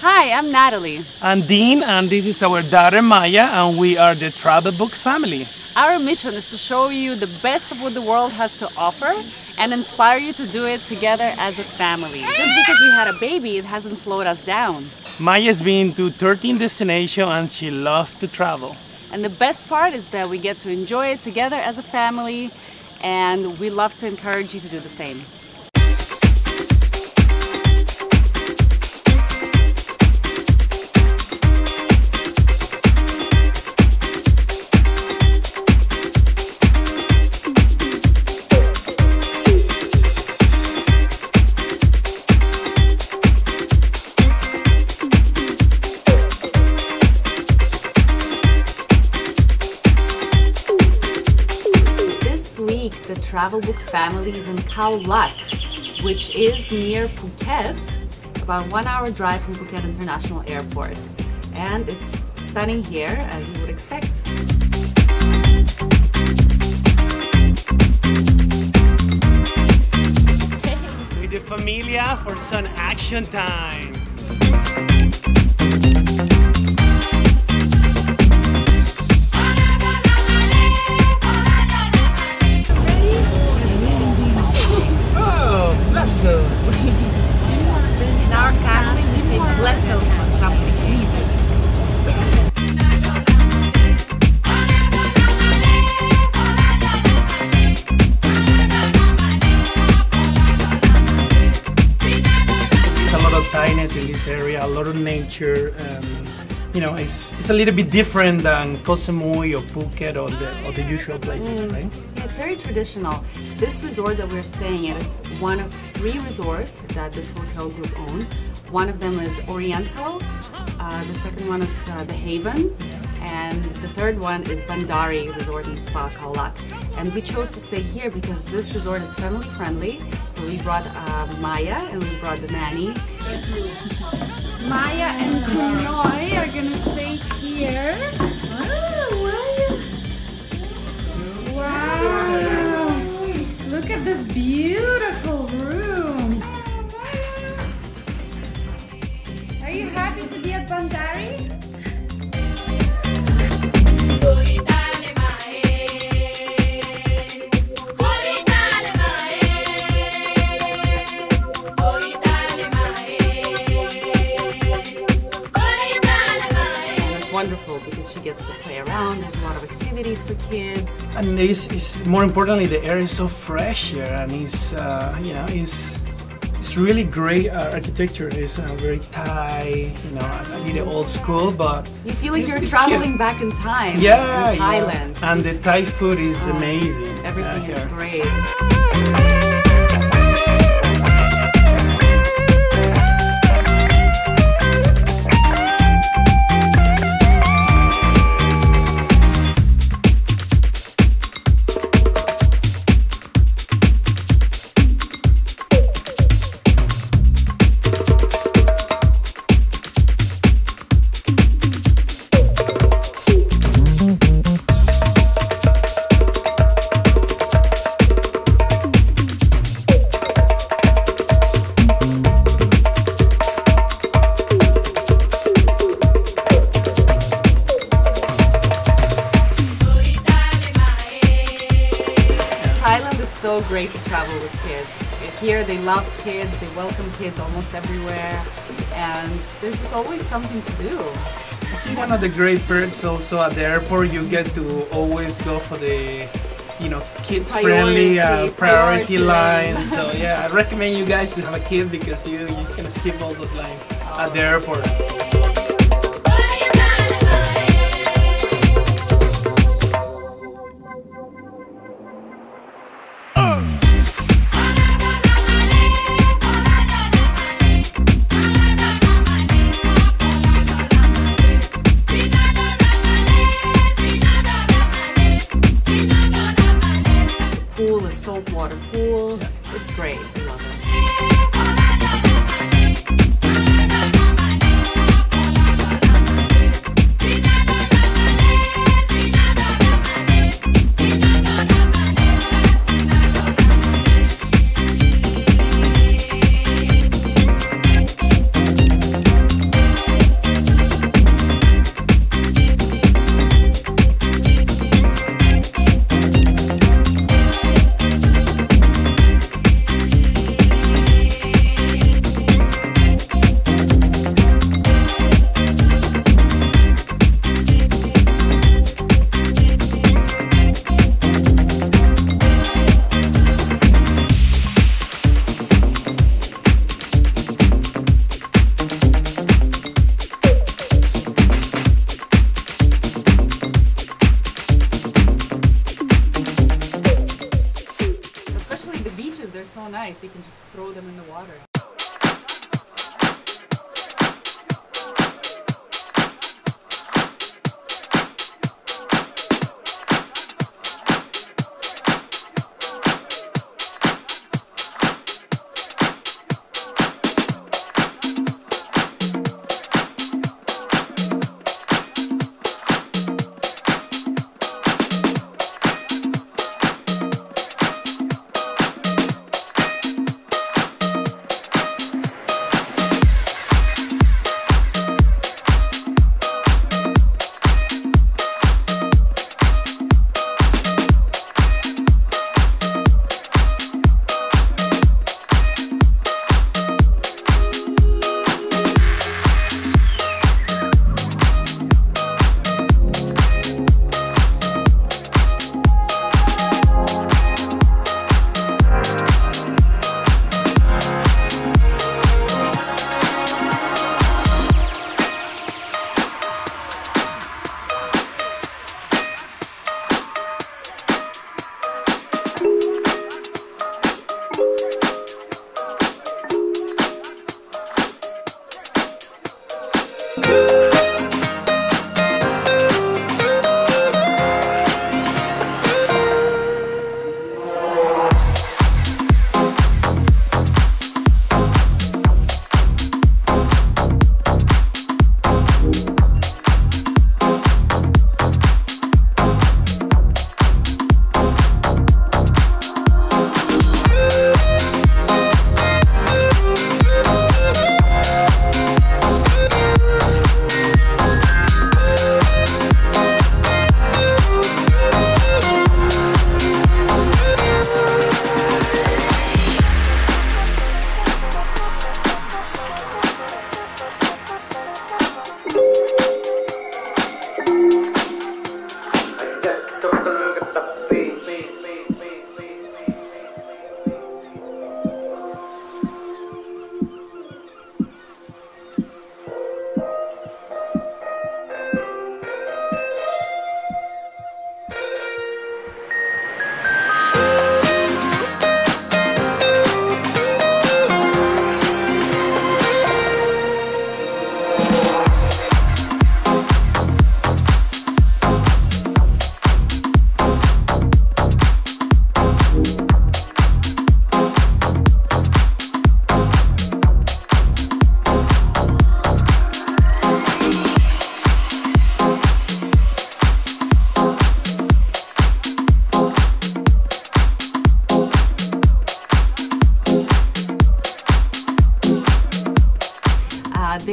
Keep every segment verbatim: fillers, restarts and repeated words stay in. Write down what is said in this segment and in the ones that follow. Hi, I'm Natalie. I'm Dean, and this is our daughter Maya, and we are the Travel Book family. Our mission is to show you the best of what the world has to offer and inspire you to do it together as a family. Just because we had a baby, it hasn't slowed us down. Maya's been to thirteen destinations and she loves to travel. And the best part is that we get to enjoy it together as a family, and we love to encourage you to do the same. The Travel Book family is in Khao Lak, which is near Phuket, about one hour drive from Phuket International Airport. And it's stunning here, as you would expect. With the familia for some action time. In this area, a lot of nature. Um, you know, it's, it's a little bit different than Koh Samui or Phuket or the, or the usual places, mm. right? Yeah, it's very traditional. This resort that we're staying at is one of three resorts that this hotel group owns. One of them is Oriental, uh, the second one is uh, The Haven, and the third one is Bandari Resort and Spa Khao Lak. And we chose to stay here because this resort is family friendly. So we brought uh, Maya and we brought the nanny. Maya and Kunoy are gonna stay here. Wow! Wow! Wow. Look at this beautiful room. Are you happy to be at Bandari? Wonderful because she gets to play around. There's a lot of activities for kids, and it's, it's more importantly, the air is so fresh here, and it's uh, you know it's it's really great uh, architecture. It's uh, very Thai, you know, I mean, old school, but you feel like you're traveling cute. Back in time. Yeah, in Thailand. Yeah. And the Thai food is oh, amazing. Everything uh, is great. So great to travel with kids. Here they love kids, they welcome kids almost everywhere, and there's just always something to do. One of the great perks also at the airport, you get to always go for the, you know, kids friendly priority, uh, priority, priority line. So yeah, I recommend you guys to have a kid because you you're just gonna skip all those lines oh. at the airport. Water pool. Yeah. It's great. I love it. so nice. You can just throw them in the water.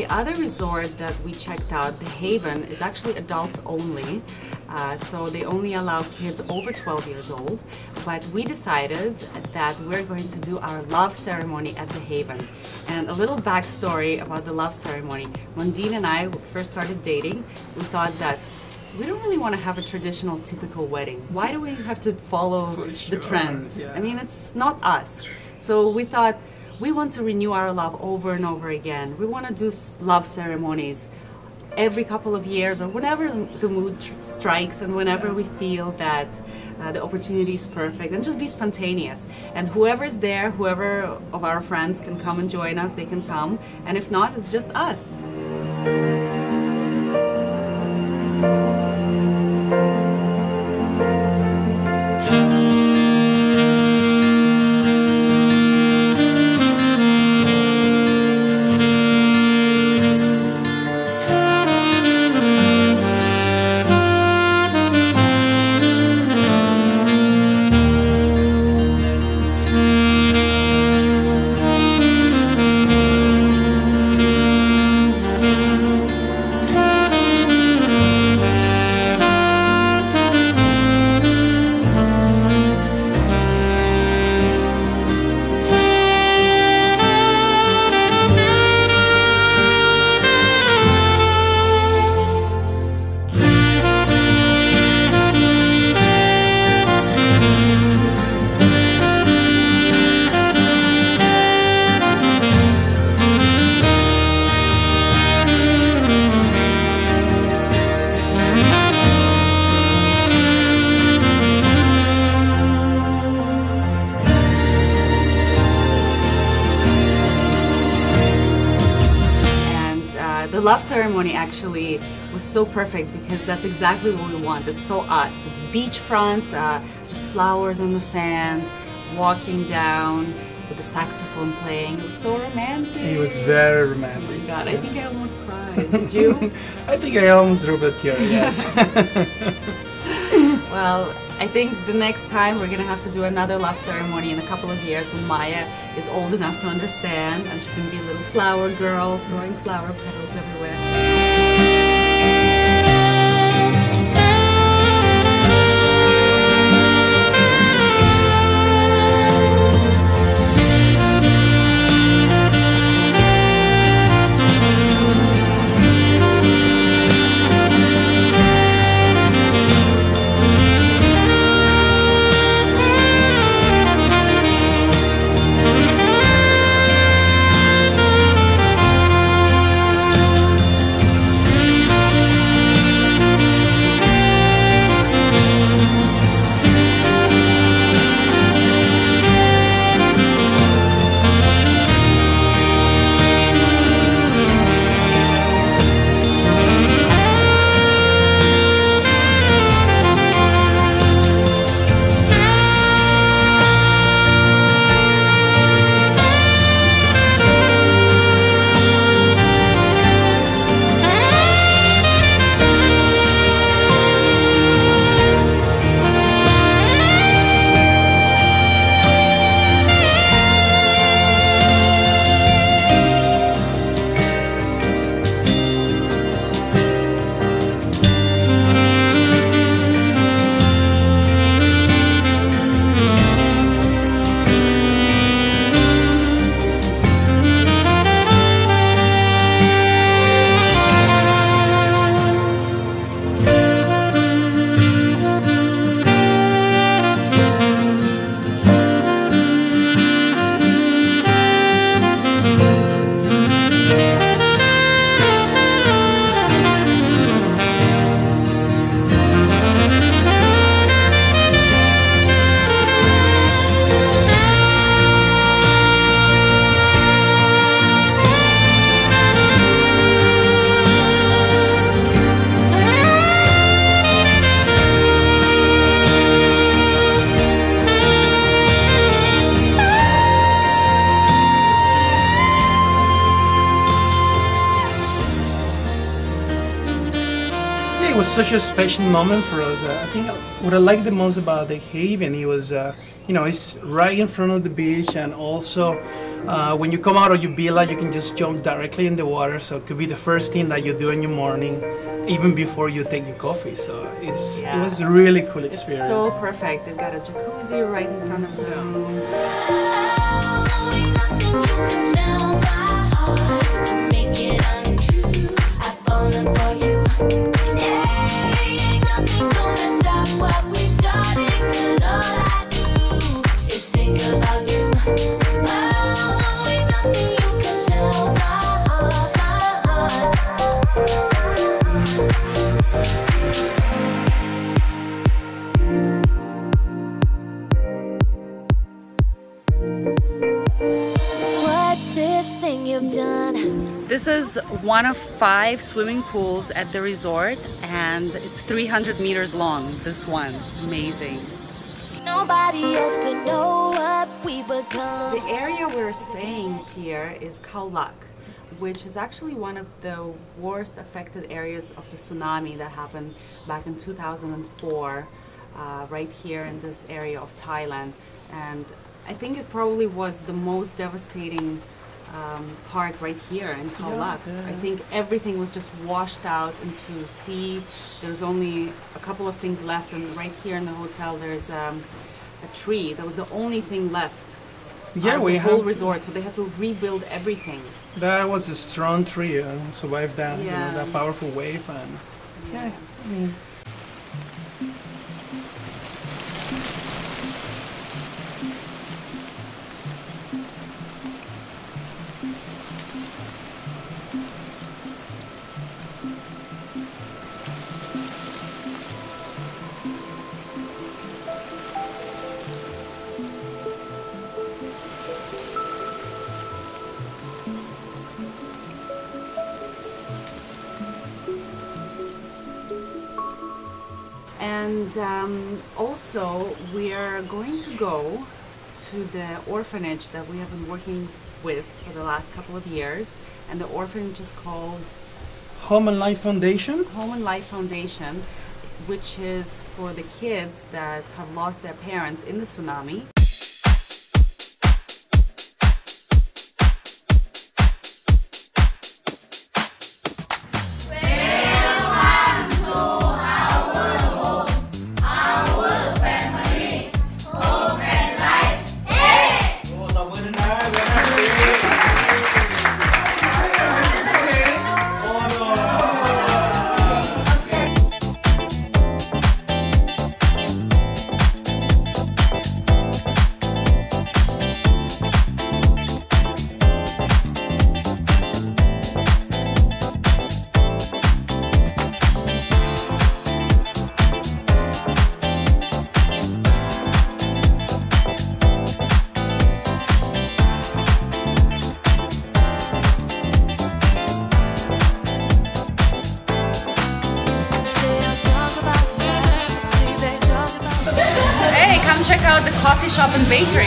The other resort that we checked out, The Haven, is actually adults only. Uh, so they only allow kids over twelve years old. But we decided that we're going to do our love ceremony at The Haven. And a little backstory about the love ceremony. When Dean and I first started dating, we thought that we don't really want to have a traditional, typical wedding. Why do we have to follow For sure, the trend? Yeah. I mean, it's not us. So we thought, we want to renew our love over and over again. We want to do love ceremonies every couple of years or whenever the mood strikes and whenever we feel that uh, the opportunity is perfect, and just be spontaneous. And whoever's there, whoever of our friends can come and join us, they can come. And if not, it's just us. Thank you. love ceremony actually was so perfect because that's exactly what we want. It's so us. It's beachfront, uh, just flowers on the sand, walking down with the saxophone playing. It was so romantic. It was very romantic. Oh my God, I think I almost cried. Did you? I think I almost drew a tear, yes. Well, I think the next time we're going to have to do another love ceremony in a couple of years when Maya is old enough to understand and she can be a little flower girl throwing flower petals everywhere. It was such a special moment for us. Uh, I think what I liked the most about the Haven, it was, uh, you know, it's right in front of the beach, and also uh, when you come out of your villa, you can just jump directly in the water. So it could be the first thing that you do in your morning, even before you take your coffee. So it's, yeah. It was a really cool experience. It's so perfect. They've got a jacuzzi right in front of them. Yeah. This is one of five swimming pools at the resort, and it's three hundred meters long, this one. Amazing. Nobody else could know what we become. The area we're staying here is Khao Lak, which is actually one of the worst affected areas of the tsunami that happened back in two thousand four, uh, right here in this area of Thailand. And I think it probably was the most devastating Um, part right here in Khao Lak. Yeah, yeah. I think everything was just washed out into sea. There's only a couple of things left, and right here in the hotel there's um, a tree. That was the only thing left. Yeah, we the whole have... resort, so they had to rebuild everything. That was a strong tree, uh, survived that, yeah. You know, that powerful wave, and yeah. yeah. yeah. And um, also we are going to go to the orphanage that we have been working with for the last couple of years, and the orphanage is called Home and Life Foundation. Home and Life Foundation, which is for the kids that have lost their parents in the tsunami. Check out the coffee shop and bakery.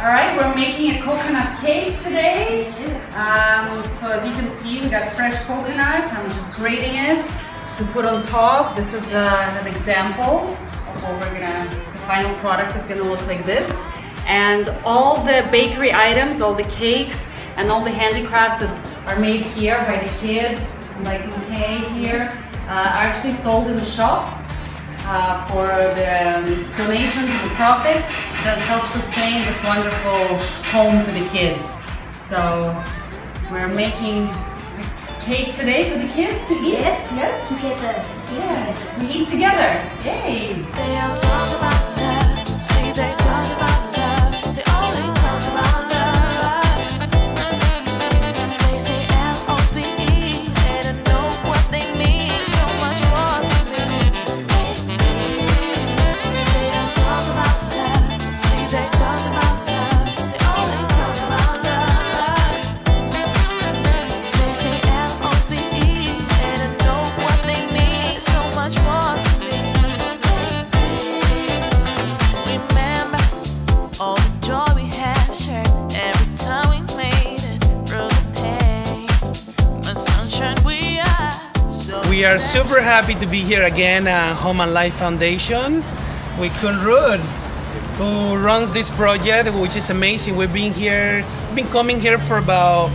Alright, we're making a coconut cake today. Um, so as you can see, we got fresh coconut. I'm just grating it to put on top. This is uh, an example of what we're gonna. Final product is going to look like this, and all the bakery items, all the cakes and all the handicrafts that are made here by the kids, like Mckay here, uh, are actually sold in the shop uh, for the donations and profits that help sustain this wonderful home for the kids. So we're making cake today for the kids to eat? Yes, yes, together. Yeah, we eat together. Yay! They all talk about love. See, they talk about love. They only talk about love. They say L O V E, they don't know what they mean. So much more to me. They all talk about love. See, they talk about love. They only talk about love. We are super happy to be here again at Home and Life Foundation with Kun Rut, who runs this project, which is amazing. We've been here, been coming here for about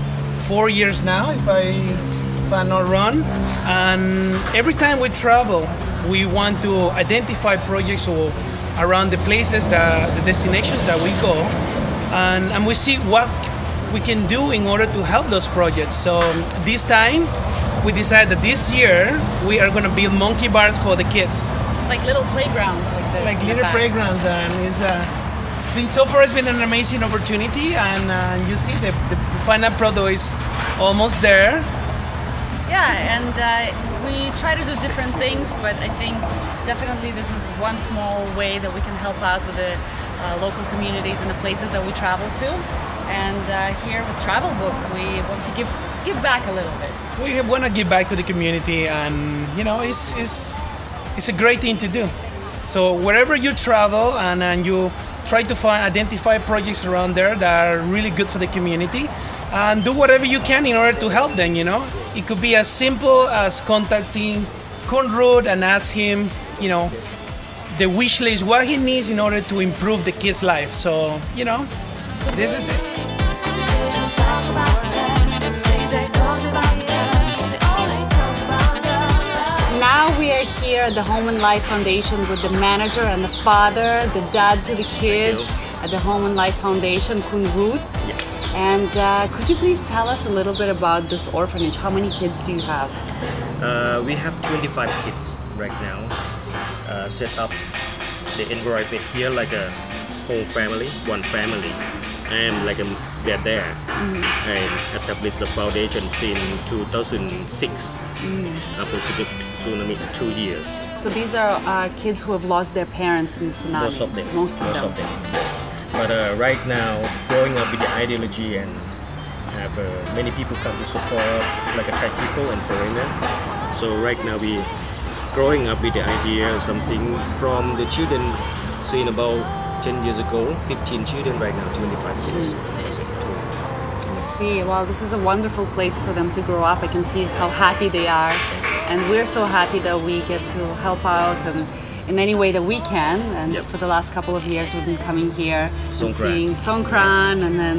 four years now, if, I, if I'm not wrong. And every time we travel, we want to identify projects around the places, that, the destinations that we go, and, and we see what we can do in order to help those projects. So this time, we decided that this year we are going to build monkey bars for the kids. Like little playgrounds like this. Like little playgrounds, and it's, uh, it's been, so far it's been an amazing opportunity, and uh, you see the, the final product is almost there. Yeah, and uh, we try to do different things, but I think definitely this is one small way that we can help out with the uh, local communities and the places that we travel to. And uh, here with Travel Book, we want to give give back a little bit. We want to give back to the community, and you know, it's it's it's a great thing to do. So wherever you travel, and, and you try to find identify projects around there that are really good for the community, and do whatever you can in order to help them. You know, it could be as simple as contacting Khun Rut and ask him, you know, the wish list, what he needs in order to improve the kids' life. So you know, this is it. Now we are here at the Home and Life Foundation with the manager and the father, the dad to the kids at the Home and Life Foundation, Khun Rut. Yes. And uh, could you please tell us a little bit about this orphanage? How many kids do you have? Uh, we have twenty-five kids right now. Uh, set up the environment here like a whole family, one family. And like a, they're there. Mm-hmm. And established the foundation since two thousand six. Mm-hmm. After tsunami, it's two years. So these are uh, kids who have lost their parents in the tsunami? Most of them. Most of them. Most of them, yes. But uh, right now, growing up with the ideology and have uh, many people come to support, like attract people and foreigner. So right now we growing up with the idea of something from the children, seen about ten years ago, fifteen children right now, twenty-five kids. I see. Wow, this is a wonderful place for them to grow up. I can see how happy they are. And we're so happy that we get to help out and in any way that we can. And yep. for the last couple of years we've been coming here Songkran. and seeing Songkran yes. and then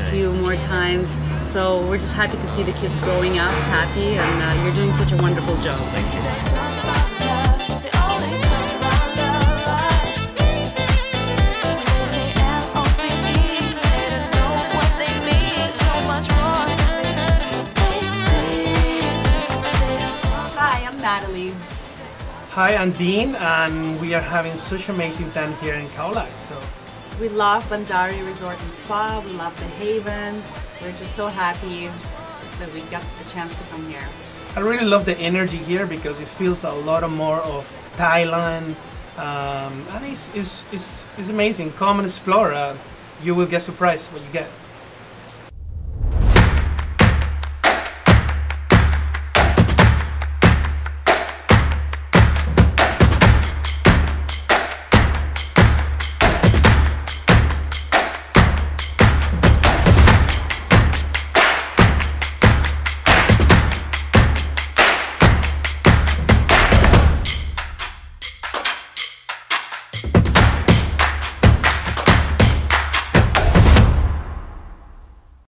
a few more yes. times. So we're just happy to see the kids growing up happy, and uh, you're doing such a wonderful job. Thank you. Natalie. Hi, I'm Dean, and we are having such an amazing time here in Khao Lak. So we love Bandari Resort and Spa. We love The Haven. We're just so happy that we got the chance to come here. I really love the energy here because it feels a lot more of Thailand, um, and it's, it's, it's, it's amazing. Come and explore. Uh, you will get surprised what you get.